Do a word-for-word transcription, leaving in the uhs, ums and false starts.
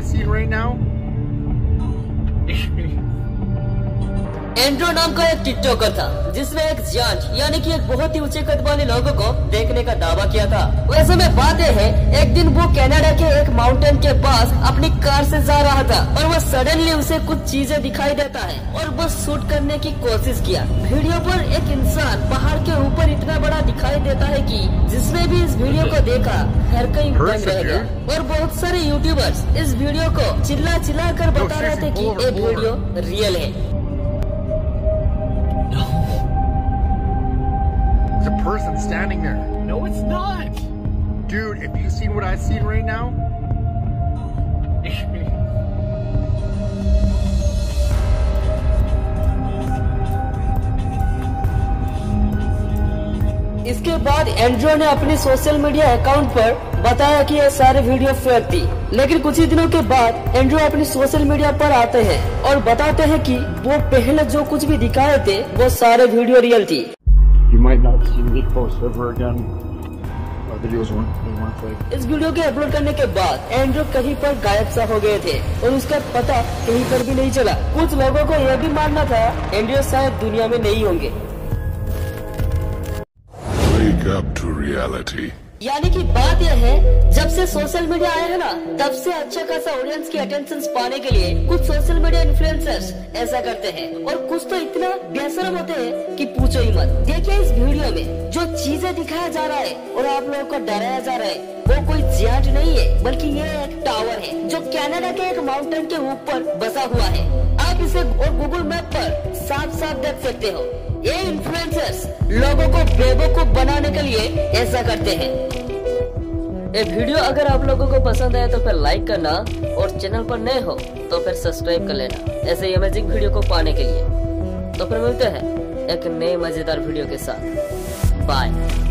I see right now. Andrew नाम का एक टिकटॉकर था जिसने एक जांच यानी कि एक बहुत ही ऊंचे कद वाले लोगों को देखने का दावा किया था। वैसे में बात यह है, एक दिन वो कनाडा के एक माउंटेन के पास अपनी कार से जा रहा था और वो सडनली उसे कुछ चीजें दिखाई देता है और वो शूट करने की कोशिश किया। वीडियो पर एक इंसान पहाड़ के ऊपर इतना बड़ा दिखाई देता है कि जिसने भी इस वीडियो को देखा हर कहीं बंद रह गया। और बहुत सारे यूट्यूबर्स इस वीडियो को चिल्ला चिल्ला कर बता रहे थे कि ये वीडियो रियल है। Person standing there. No, it's not. Dude, if you seen what I see right now. इसके बाद एंड्रू ने अपने सोशल मीडिया अकाउंट पर बताया कि ये सारे वीडियो फेक थी। लेकिन कुछ ही दिनों के बाद एंड्रू अपने सोशल मीडिया पर आते हैं और बताते हैं कि वो पहले जो कुछ भी दिखाए थे वो सारे वीडियो रियल थी। इस वीडियो के अपलोड करने के बाद एंड्रू कहीं पर गायब सा हो गए थे और उसका पता कहीं पर भी नहीं चला। कुछ लोगों को यह भी मानना था एंड्रू शायद दुनिया में नहीं होंगे, यानी कि बात यह है जब से सोशल मीडिया आया है ना तब से अच्छा खासा ऑडियंस की अटेंशन पाने के लिए कुछ सोशल मीडिया इन्फ्लुएंसर्स ऐसा करते हैं और कुछ तो इतना बेशरम होते हैं कि पूछो ही मत। देखिए इस वीडियो में जो चीजें दिखाया जा रहा है और आप लोगों को डराया जा रहा है वो कोई जिहाज नहीं है बल्कि ये एक टावर है जो कनाडा के एक माउंटेन के ऊपर बसा हुआ है। आप इसे और गूगल मैप पर साफ साफ देख सकते हो। ये इन्फ्लुएंसर्स लोगों को बेवकूफ बनाने के लिए ऐसा करते हैं। ये वीडियो अगर आप लोगों को पसंद आया तो फिर लाइक करना और चैनल पर नए हो तो फिर सब्सक्राइब कर लेना ऐसे ही अमेजिंग वीडियो को पाने के लिए। तो फिर मिलते हैं एक नए मजेदार वीडियो के साथ। बाय।